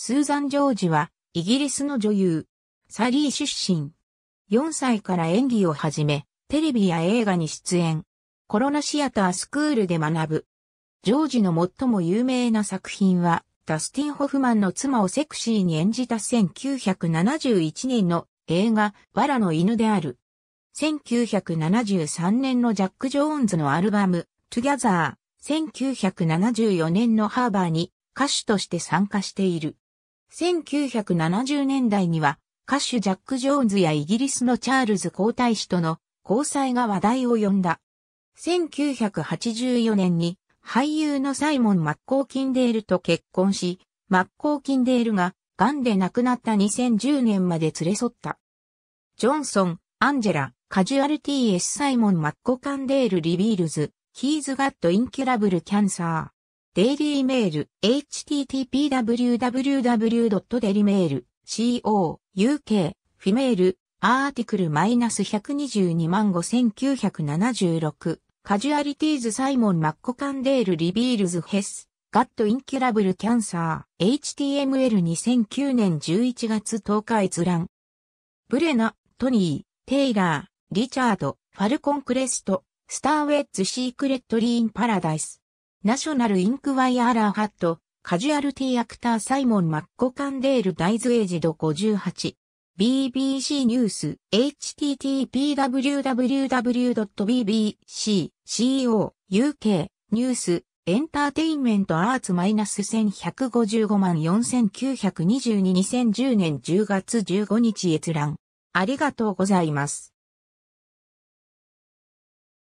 スーザン・ジョージは、イギリスの女優。サリー出身。4歳から演技を始め、テレビや映画に出演。コロナシアタースクールで学ぶ。ジョージの最も有名な作品は、ダスティン・ホフマンの妻をセクシーに演じた1971年の映画、藁の犬である。1973年のジャック・ジョーンズのアルバム、トゥギャザー。1974年のハーバーに歌手として参加している。1970年代には歌手ジャック・ジョーンズやイギリスのチャールズ皇太子との交際が話題を呼んだ。1984年に俳優のサイモン・マッコーキンデールと結婚し、マッコーキンデールが癌で亡くなった2010年まで連れ添った。ジョンソン、アンジェラ、カジュアルティー・S・サイモン・マッコーキンデール・リビールズ、ヒーズ・ガット・インキュラブル・キャンサー。デイリーメール、http://www.dailymail.co.uk、フィメール、アーティクル -1225976、カジュアリティーズサイモン・マッコカンデール・リビールズ・ヘス、ガット・インキュラブル・キャンサー、html2009 年11月10日閲覧。ブレナ、トニー、テイラー、リチャード、ファルコン・クレスト、スター・ウェッズ・シークレット・リーン・パラダイス。ナショナルインクワイアラーハット、カジュアルティアクターサイモン・マッコカンデールダイズエイジド58。BBC ニュース、http://www.bbc.co.uk、ニュース、エンターテインメントアーツ -1154922 2010年10月15日閲覧。ありがとうございます。